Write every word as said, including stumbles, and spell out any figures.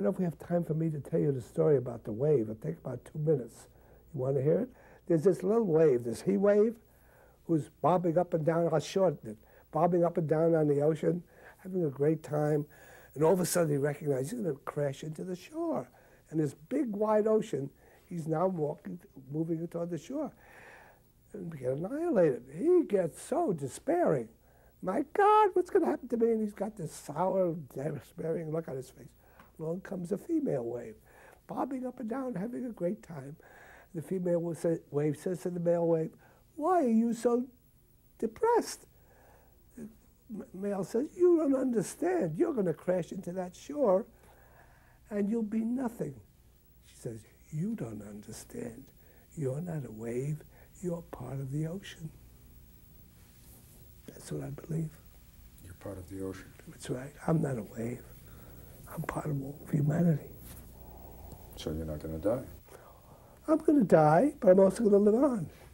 I don't know if we have time for me to tell you the story about the wave. It'll take about two minutes. You want to hear it? There's this little wave, this he wave, who's bobbing up and down. I'll shorten it. Bobbing up and down on the ocean, having a great time. And all of a sudden, he recognizes he's going to crash into the shore. And this big, wide ocean, he's now walking, moving toward the shore. And we get annihilated. He gets so despairing. My God, what's going to happen to me? And he's got this sour, despairing look on his face. Along comes a female wave, bobbing up and down, having a great time. The female wave says to the male wave, "Why are you so depressed?" The male says, "You don't understand. You're going to crash into that shore, and you'll be nothing." She says, "You don't understand. You're not a wave. You're part of the ocean." That's what I believe. You're part of the ocean. That's right. I'm not a wave. I'm part of humanity. So you're not going to die? I'm going to die, but I'm also going to live on.